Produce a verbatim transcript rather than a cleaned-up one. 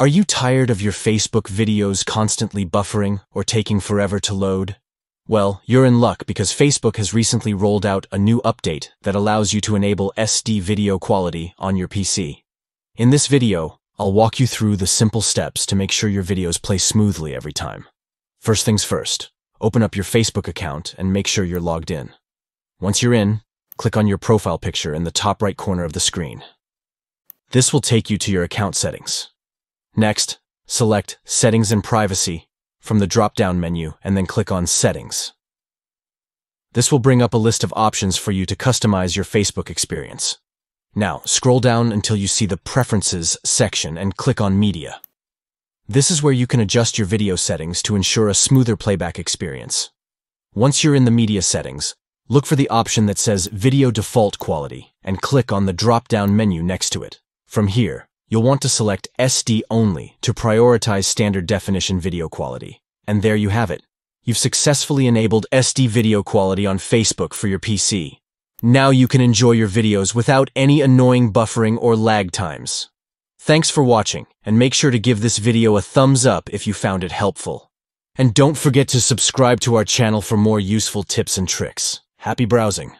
Are you tired of your Facebook videos constantly buffering or taking forever to load? Well, you're in luck because Facebook has recently rolled out a new update that allows you to enable S D video quality on your P C. In this video, I'll walk you through the simple steps to make sure your videos play smoothly every time. First things first, open up your Facebook account and make sure you're logged in. Once you're in, click on your profile picture in the top right corner of the screen. This will take you to your account settings. Next, select Settings and Privacy from the drop-down menu and then click on Settings. This will bring up a list of options for you to customize your Facebook experience. Now, scroll down until you see the Preferences section and click on Media. This is where you can adjust your video settings to ensure a smoother playback experience. Once you're in the media settings, look for the option that says Video Default Quality and click on the drop-down menu next to it. From here, you'll want to select S D only to prioritize standard definition video quality. And there you have it. You've successfully enabled S D video quality on Facebook for your P C. Now you can enjoy your videos without any annoying buffering or lag times. Thanks for watching, and make sure to give this video a thumbs up if you found it helpful. And don't forget to subscribe to our channel for more useful tips and tricks. Happy browsing!